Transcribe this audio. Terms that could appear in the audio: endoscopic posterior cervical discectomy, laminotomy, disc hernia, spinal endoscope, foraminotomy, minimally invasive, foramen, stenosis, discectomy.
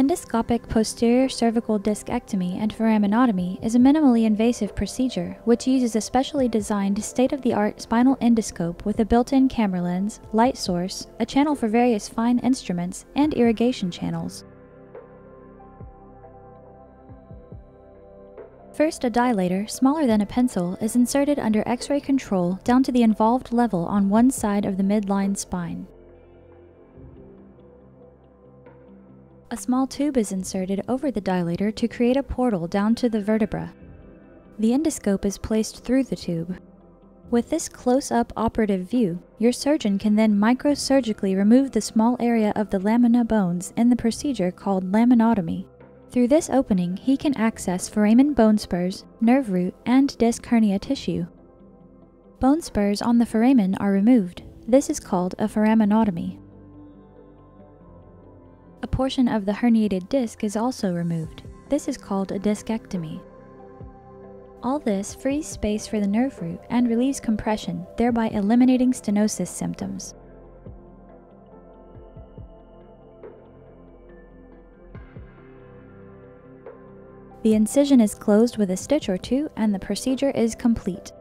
Endoscopic posterior cervical discectomy and foraminotomy is a minimally invasive procedure which uses a specially designed state-of-the-art spinal endoscope with a built-in camera lens, light source, a channel for various fine instruments, and irrigation channels. First, a dilator, smaller than a pencil, is inserted under X-ray control down to the involved level on one side of the midline spine. A small tube is inserted over the dilator to create a portal down to the vertebra. The endoscope is placed through the tube. With this close-up operative view, your surgeon can then microsurgically remove the small area of the lamina bones in the procedure called laminotomy. Through this opening, he can access foramen bone spurs, nerve root, and disc hernia tissue. Bone spurs on the foramen are removed. This is called a foraminotomy. A portion of the herniated disc is also removed. This is called a discectomy. All this frees space for the nerve root and relieves compression, thereby eliminating stenosis symptoms. The incision is closed with a stitch or two and the procedure is complete.